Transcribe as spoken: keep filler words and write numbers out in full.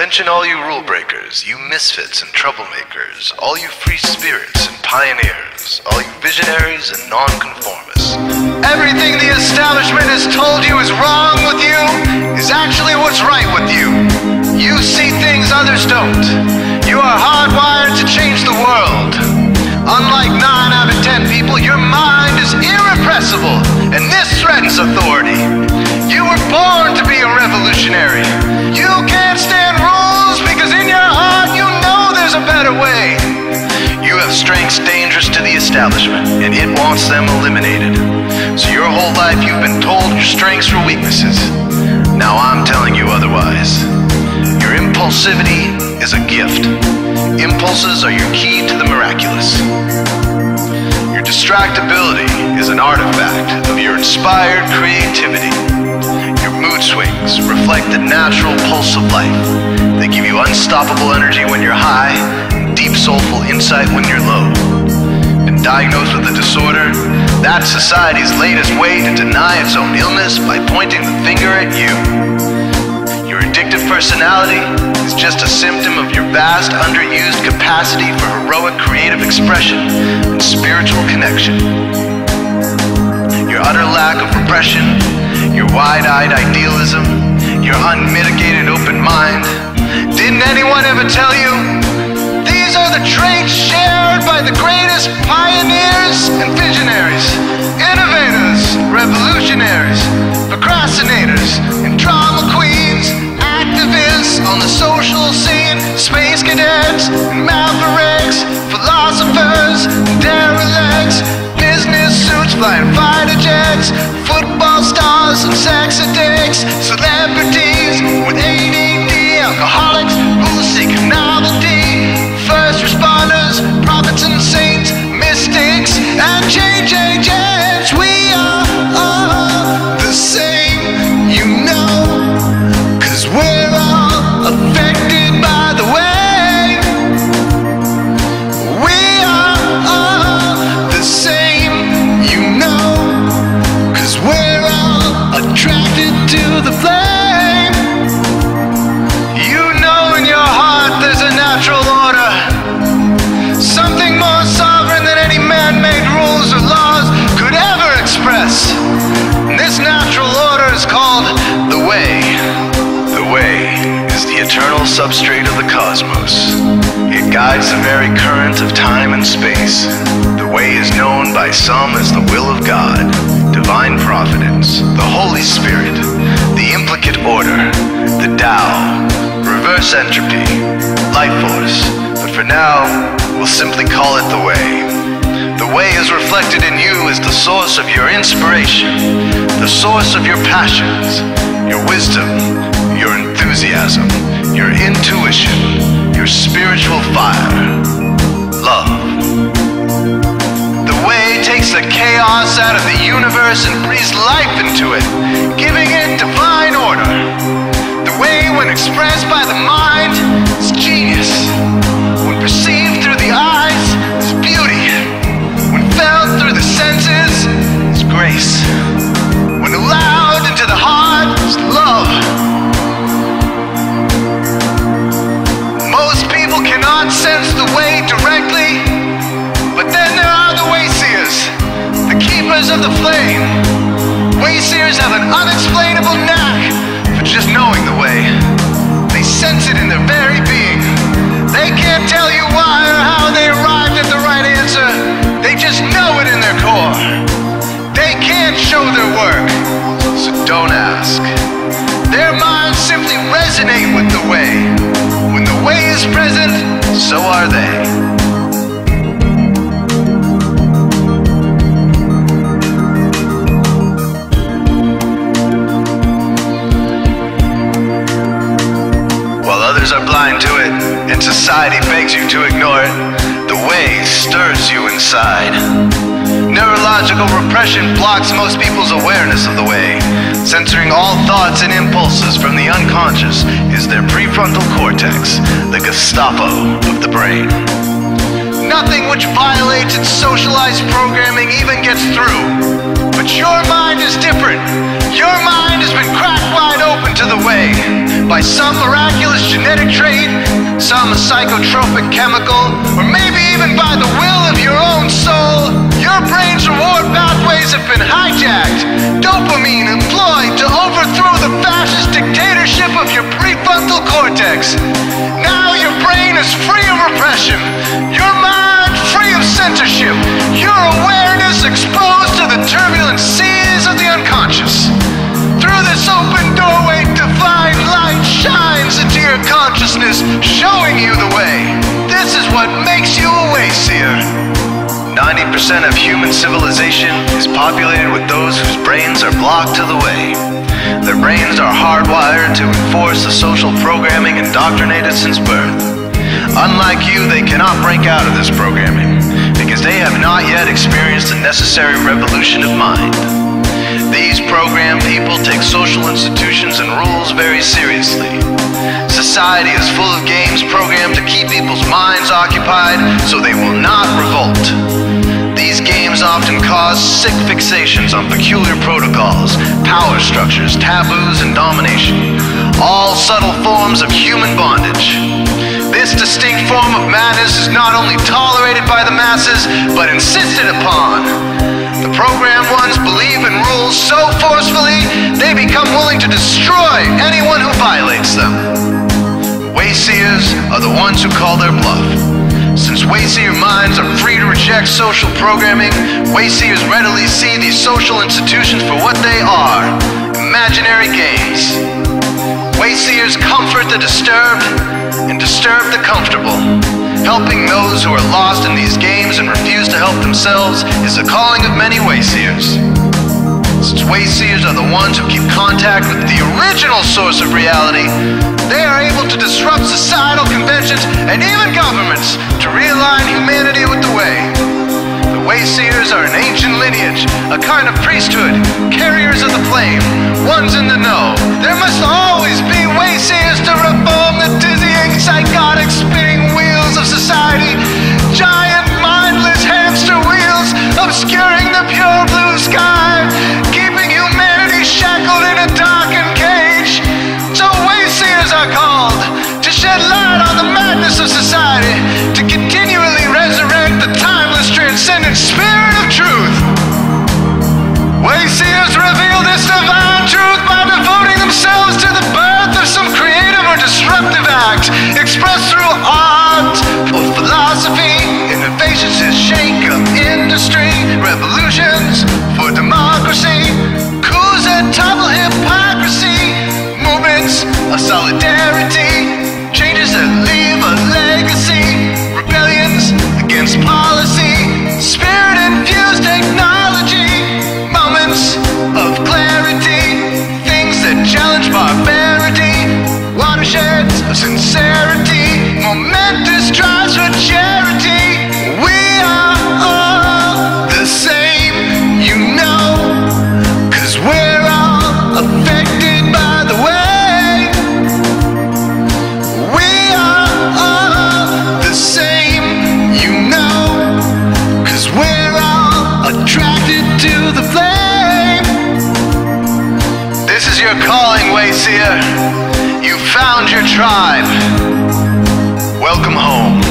Attention all you rule breakers, you misfits and troublemakers, all you free spirits and pioneers, all you visionaries and nonconformists. Everything the establishment has told you is wrong with you is actually what's right with you. You see things others don't. You are hardwired to change the world. Unlike nine out of ten people, your mind is irrepressible, and this threatens authority. You were born to be a revolutionary. You can't stand rules because in your heart you know there's a better way. You have strengths dangerous to the establishment, and it wants them eliminated. So your whole life you've been told your strengths were weaknesses. Now I'm telling you otherwise. Your impulsivity is a gift. Impulses are your key to the miraculous. Your distractibility is an artifact of your inspired creativity. Mood swings reflect the natural pulse of life. They give you unstoppable energy when you're high, and deep soulful insight when you're low. Been diagnosed with a disorder? That's society's latest way to deny its own illness by pointing the finger at you. Your addictive personality is just a symptom of your vast, underused capacity for heroic creative expression and spiritual connection. Your utter lack of repression, your wide-eyed idealism, your unmitigated open mind. Didn't anyone ever tell you? These are the traits shared by the greatest pioneers and visionaries, innovators, revolutionaries, procrastinators, and drama queens, activists on the social scene, space cadets, and mavericks, philosophers, and derelicts, business suits, flying fighter jets, football stars and sex addicts, celebrities with A D D, alcoholics who seek novelty, first responders, prophets and saints, mystics, and J J Js. We are all the same, you know, cause we're all affected by the way. We are all the same, you know, we're all attracted to the flame. You know in your heart there's a natural order, something more sovereign than any man-made rules or laws could ever express. And this natural order is called the way. The way is the eternal substrate of the cosmos. It guides the very current of time and space. The way is known by some as the will of God, divine providence, the Holy Spirit, the implicate order, the Tao, reverse entropy, life force, but for now, we'll simply call it the way. The way is reflected in you as the source of your inspiration, the source of your passions, your wisdom, your enthusiasm, your intuition, your spiritual fire, love. Takes the chaos out of the universe and breathes life into it, giving it divine order. The way, when expressed by the mind, is genius. When perceived through the eyes, is beauty. When felt through the senses, is grace. When allowed into the heart, is love. Most people cannot sense the way directly, but then there are the Wayseers, the keepers of the flame. Wayseers have an unexplainable knack for just knowing the way. They sense it in their very being. They can't tell you why or how they arrived at the right answer. They just know it in their core. They can't show their work, so don't ask. Their minds simply resonate with the way. When the way is present, so are they. Are blind to it, and society begs you to ignore it. The way stirs you inside. Neurological repression blocks most people's awareness of the way. Censoring all thoughts and impulses from the unconscious is their prefrontal cortex, the Gestapo of the brain. Nothing which violates its socialized programming even gets through. But your mind is different. Your mind has been cracked wide open to the way. by some miraculous genetic trait, some psychotropic chemical, or maybe even by the will of your own soul, your brain's reward pathways have been hijacked. Dopamine employed to overthrow the fascist dictatorship of your prefrontal cortex. Now your brain is free of repression, your mind free of censorship, your awareness exposed to the turbulent seas of the unconscious. Through this open doorway, divine light shines into your consciousness, showing you the way. This is what makes you a Wayseer. ninety percent of human civilization is populated with those whose brains are blocked to the way. Their brains are hardwired to enforce the social programming indoctrinated since birth. Unlike you, they cannot break out of this programming, because they have not yet experienced the necessary revolution of mind. These programmed people take social institutions and rules very seriously. Society is full of games programmed to keep people's minds occupied so they will not revolt. These games often cause sick fixations on peculiar protocols, power structures, taboos, and domination, all subtle forms of human bondage. This distinct form of madness is not only tolerated by the masses, but insisted upon. The programmed ones believe in rules so forcefully, they become willing to destroy anyone who violates them. Wayseers are the ones who call their bluff. Since Wayseer minds are free to reject social programming, Wayseers readily see these social institutions for what they are, imaginary games. Wayseers comfort the disturbed and disturb the comfortable. Helping those who are lost in these games and refuse to help themselves is the calling of many Wayseers. Since Wayseers are the ones who keep contact with the original source of reality, they are able to disrupt societal conventions and even governments to realign humanity with the way. The Wayseers are an ancient lineage, a kind of priesthood, carriers of the flame, ones in the know. There must always be Wayseers to reform the dizzying, psychotic, spinning wheels of society, giant mindless hamster wheels obscuring the pure blue sky, keeping humanity shackled in a darkened cage. So Wayseers are called to shed light on the madness of society, to continually resurrect the timeless, transcendent spirit of truth. Wayseers reveal this divine truth by devoting themselves to the birth of some creative or disruptive act, expressed through art, philosophy, innovations that shake up industry, revolutions for democracy, coups that topple hypocrisy, movements of solidarity, changes that leave a legacy, rebellions against policy, spirit-infused technology, moments of clarity, things that challenge barbarity, watersheds of sincerity, momentous drives for charity. We are all the same, you know, 'cause we're all affected by the way. We are all the same, you know, 'cause we're all attracted to the flame. This is your calling, Wayseer. You found your tribe. Welcome home.